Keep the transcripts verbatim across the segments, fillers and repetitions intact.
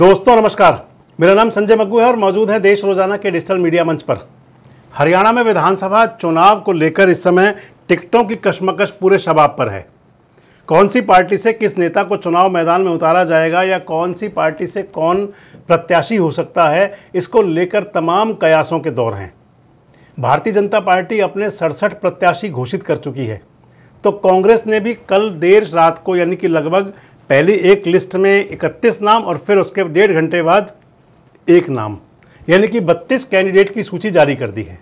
दोस्तों नमस्कार, मेरा नाम संजय मग्गू है और मौजूद है देश रोजाना के डिजिटल मीडिया मंच पर। हरियाणा में विधानसभा चुनाव को लेकर इस समय टिकटों की कशमकश पूरे शबाब पर है। कौन सी पार्टी से किस नेता को चुनाव मैदान में उतारा जाएगा या कौन सी पार्टी से कौन प्रत्याशी हो सकता है, इसको लेकर तमाम कयासों के दौर हैं। भारतीय जनता पार्टी अपने सड़सठ प्रत्याशी घोषित कर चुकी है, तो कांग्रेस ने भी कल देर रात को यानी कि लगभग पहली एक लिस्ट में इकतीस नाम और फिर उसके डेढ़ घंटे बाद एक नाम यानी कि बत्तीस कैंडिडेट की सूची जारी कर दी है।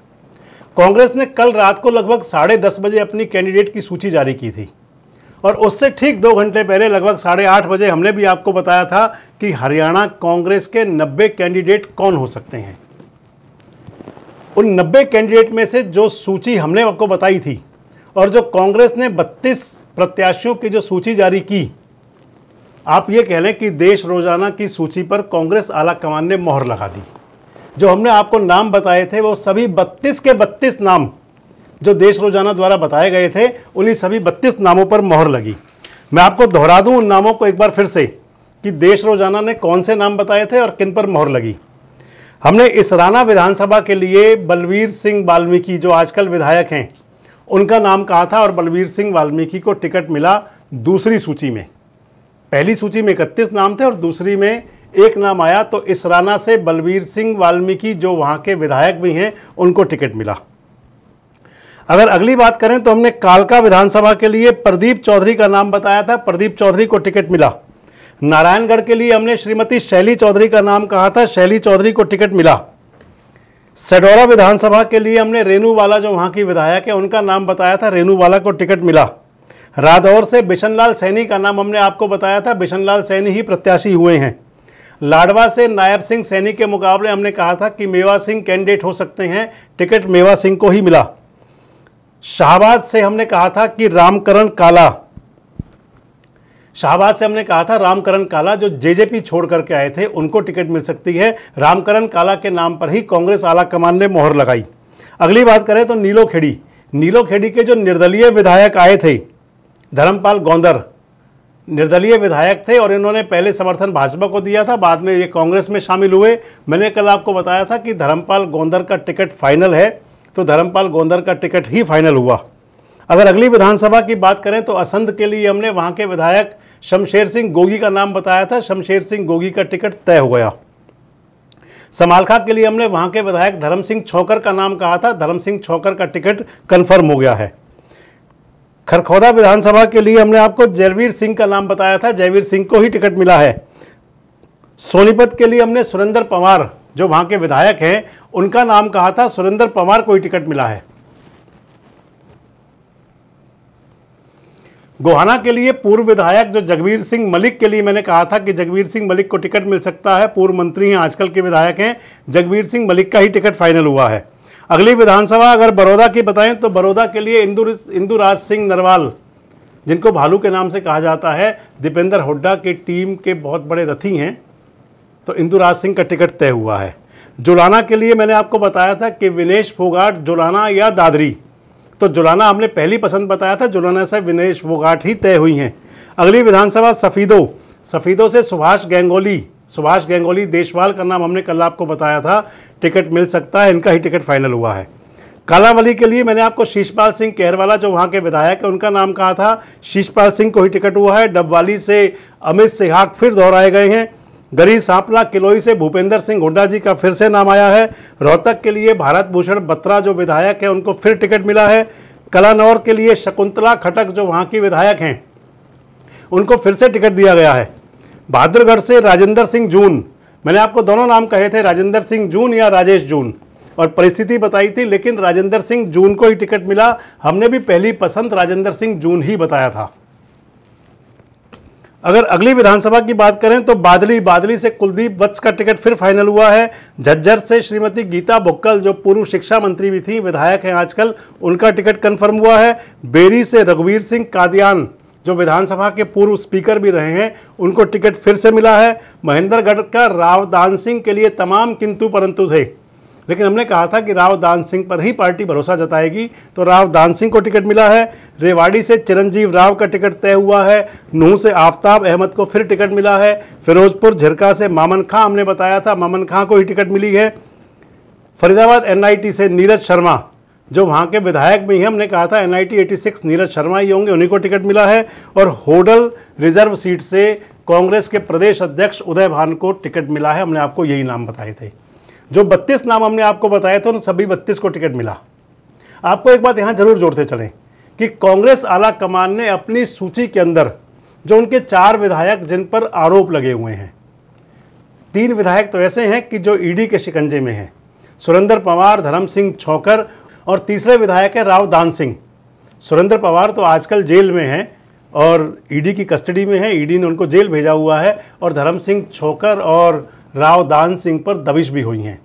कांग्रेस ने कल रात को लगभग साढ़े दस बजे अपनी कैंडिडेट की सूची जारी की थी और उससे ठीक दो घंटे पहले लगभग साढ़े आठ बजे हमने भी आपको बताया था कि हरियाणा कांग्रेस के नब्बे कैंडिडेट कौन हो सकते हैं। उन नब्बे कैंडिडेट में से जो सूची हमने आपको बताई थी और जो कांग्रेस ने बत्तीस प्रत्याशियों की जो सूची जारी की, आप ये कह लें कि देश रोजाना की सूची पर कांग्रेस आला कमान ने मोहर लगा दी। जो हमने आपको नाम बताए थे वो सभी बत्तीस के बत्तीस नाम जो देश रोजाना द्वारा बताए गए थे, उन्हीं सभी बत्तीस नामों पर मोहर लगी। मैं आपको दोहरा दूं उन नामों को एक बार फिर से कि देश रोजाना ने कौन से नाम बताए थे और किन पर मोहर लगी। हमने इसराना विधानसभा के लिए बलबीर सिंह वाल्मीकि जो आजकल विधायक हैं, उनका नाम कहा था और बलबीर सिंह वाल्मीकि को टिकट मिला दूसरी सूची में। पहली सूची में इकतीस नाम थे और दूसरी में एक नाम आया, तो इसराना से बलबीर सिंह वाल्मीकि जो वहाँ के विधायक भी हैं, उनको टिकट मिला। अगर अगली बात करें तो हमने कालका विधानसभा के लिए प्रदीप चौधरी का नाम बताया था, प्रदीप चौधरी को टिकट मिला। नारायणगढ़ के लिए हमने श्रीमती शैली चौधरी का नाम कहा था, शैली चौधरी को टिकट मिला। सडौरा विधानसभा के लिए हमने रेणुवाला जो वहाँ की विधायक है, उनका नाम बताया था, रेणुवाला को टिकट मिला। रादौर से बिशनलाल सैनी का नाम हमने आपको बताया था, बिशनलाल सैनी ही प्रत्याशी हुए हैं। लाडवा से नायब सिंह सैनी के मुकाबले हमने कहा था कि मेवा सिंह कैंडिडेट हो सकते हैं, टिकट मेवा सिंह को ही मिला। शाहबाद से हमने कहा था कि रामकरण काला, शाहबाद से हमने कहा था रामकरण काला जो जेजेपी छोड़ करके आए थे, उनको टिकट मिल सकती है। रामकरण काला के नाम पर ही कांग्रेस आला कमान ने मोहर लगाई। अगली बात करें तो नीलोखेड़ी, नीलोखेड़ी के जो निर्दलीय विधायक आए थे, धर्मपाल गोंदर निर्दलीय विधायक थे और इन्होंने पहले समर्थन भाजपा को दिया था, बाद में ये कांग्रेस में शामिल हुए। मैंने कल आपको बताया था कि धर्मपाल गोंदर का टिकट फाइनल है, तो धर्मपाल गोंदर का टिकट ही फाइनल हुआ। अगर अगली विधानसभा की बात करें तो असंध के लिए हमने वहाँ के विधायक शमशेर सिंह गोगी का नाम बताया था, शमशेर सिंह गोगी का टिकट तय हो गया। समालखा के लिए हमने वहाँ के विधायक धर्म सिंह छोकर का नाम कहा था, धर्म सिंह छोकर का टिकट कन्फर्म हो गया है। खरखौदा विधानसभा के लिए हमने आपको जयवीर सिंह का नाम बताया था, जयवीर सिंह को ही टिकट मिला है। सोनीपत के लिए हमने सुरेंद्र पंवार जो वहाँ के विधायक हैं, उनका नाम कहा था, सुरेंद्र पंवार को ही टिकट मिला है। गोहाना के लिए पूर्व विधायक जो जगवीर सिंह मलिक के लिए मैंने कहा था कि जगवीर सिंह मलिक को टिकट मिल सकता है, पूर्व मंत्री हैं, आजकल के विधायक हैं, जगवीर सिंह मलिक का ही टिकट फाइनल हुआ है। अगली विधानसभा अगर बड़ौदा की बताएं तो बड़ौदा के लिए इंदु इंदुराज सिंह नरवाल, जिनको भालू के नाम से कहा जाता है, दीपेंद्र होड्डा की टीम के बहुत बड़े रथी हैं, तो इंदुराज सिंह का टिकट तय हुआ है। जुलाना के लिए मैंने आपको बताया था कि विनेश फोगाट जुलाना या दादरी, तो जुलाना हमने पहली पसंद बताया था, जुलाना से विनेश फोगाट ही तय हुई हैं। अगली विधानसभा सफ़ीदो, सफ़ीदों से सुभाष गेंगोली, सुभाष गेंगोली देशवाल का नाम हमने कल आपको बताया था, टिकट मिल सकता है, इनका ही टिकट फाइनल हुआ है। कालांवली के लिए मैंने आपको शीशपाल सिंह कहरवाला जो वहाँ के विधायक है, उनका नाम कहा था, शीशपाल सिंह को ही टिकट हुआ है। डबवाली से अमित सिहाग फिर दोहराए गए हैं। गरी सांपला किलोई से भूपेंद्र सिंह गोंडा जी का फिर से नाम आया है। रोहतक के लिए भारत भूषण बत्रा जो विधायक है, उनको फिर टिकट मिला है। कलानौर के लिए शकुंतला खटक जो वहाँ की विधायक हैं, उनको फिर से टिकट दिया गया है। बहादुरगढ़ से राजेंद्र सिंह जून, मैंने आपको दोनों नाम कहे थे, राजेंद्र सिंह जून या राजेश जून, और परिस्थिति बताई थी, लेकिन राजेंद्र सिंह जून को ही टिकट मिला। हमने भी पहली पसंद राजेंद्र सिंह जून ही बताया था। अगर अगली विधानसभा की बात करें तो बादली, बादली से कुलदीप वत्स का टिकट फिर फाइनल हुआ है। झज्जर से श्रीमती गीता भुक्कल जो पूर्व शिक्षा मंत्री भी थी, विधायक हैं आजकल, उनका टिकट कन्फर्म हुआ है। बेरी से रघुवीर सिंह कादियान जो विधानसभा के पूर्व स्पीकर भी रहे हैं, उनको टिकट फिर से मिला है। महेंद्रगढ़ का राव दान सिंह के लिए तमाम किंतु परंतु थे, लेकिन हमने कहा था कि राव दान सिंह पर ही पार्टी भरोसा जताएगी, तो राव दान सिंह को टिकट मिला है। रेवाड़ी से चिरंजीव राव का टिकट तय हुआ है। नूंह से आफताब अहमद को फिर टिकट मिला है। फिरोजपुर झिरका से मामन खां, हमने बताया था मामन खां को ही टिकट मिली है। फरीदाबाद एन आई टी से नीरज शर्मा, जो वहाँ के विधायक भी हैं, हमने कहा था एन आई टी छियासी नीरज शर्मा ही होंगे, उन्हीं को टिकट मिला है। और होडल रिजर्व सीट से कांग्रेस के प्रदेश अध्यक्ष उदय भान को टिकट मिला है। हमने आपको यही नाम बताए थे, जो बत्तीस नाम हमने आपको बताए थे उन सभी बत्तीस को टिकट मिला। आपको एक बात यहाँ ज़रूर जोड़ते चलें कि कांग्रेस आला कमान ने अपनी सूची के अंदर जो उनके चार विधायक जिन पर आरोप लगे हुए हैं, तीन विधायक तो ऐसे हैं कि जो ई डी के शिकंजे में हैं, सुरेंद्र पंवार, धर्म सिंह छोकर और तीसरे विधायक है राव दान सिंह। सुरेंद्र पंवार तो आजकल जेल में हैं और ई डी की कस्टडी में है, ई डी ने उनको जेल भेजा हुआ है। और धर्म सिंह छोकर और राव दान सिंह पर दबिश भी हुई हैं।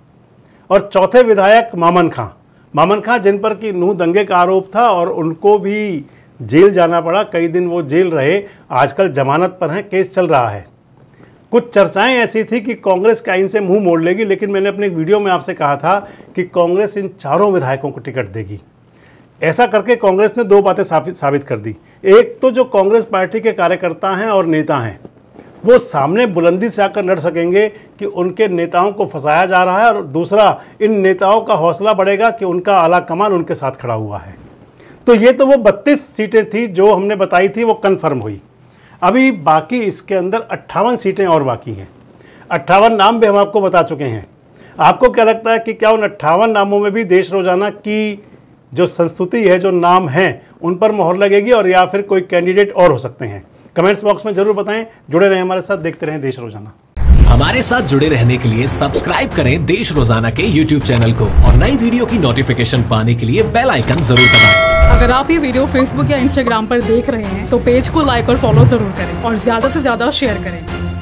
और चौथे विधायक मामन खां, मामन खां जिन पर कि नूह दंगे का आरोप था और उनको भी जेल जाना पड़ा, कई दिन वो जेल रहे, आजकल जमानत पर हैं, केस चल रहा है। कुछ चर्चाएं ऐसी थी कि कांग्रेस का इनसे मुंह मोड़ लेगी, लेकिन मैंने अपने एक वीडियो में आपसे कहा था कि कांग्रेस इन चारों विधायकों को टिकट देगी। ऐसा करके कांग्रेस ने दो बातें साबित कर दी। एक तो जो कांग्रेस पार्टी के कार्यकर्ता हैं और नेता हैं वो सामने बुलंदी से आकर लड़ सकेंगे कि उनके नेताओं को फंसाया जा रहा है, और दूसरा इन नेताओं का हौसला बढ़ेगा कि उनका आला कमान उनके साथ खड़ा हुआ है। तो ये तो वो बत्तीस सीटें थी जो हमने बताई थी, वो कन्फर्म हुई। अभी बाकी इसके अंदर अट्ठावन सीटें और बाकी हैं। अट्ठावन नाम भी हम आपको बता चुके हैं। आपको क्या लगता है कि क्या उन अट्ठावन नामों में भी देश रोजाना की जो संस्तुति है, जो नाम हैं, उन पर मोहर लगेगी और या फिर कोई कैंडिडेट और हो सकते हैं? कमेंट्स बॉक्स में जरूर बताएं। जुड़े रहें हमारे साथ, देखते रहें देश रोजाना। हमारे साथ जुड़े रहने के लिए सब्सक्राइब करें देश रोजाना के यूट्यूब चैनल को और नई वीडियो की नोटिफिकेशन पाने के लिए बेल आइकन जरूर दबाएं। अगर आप ये वीडियो फेसबुक या इंस्टाग्राम पर देख रहे हैं तो पेज को लाइक और फॉलो जरूर करें और ज्यादा से ज्यादा शेयर करें।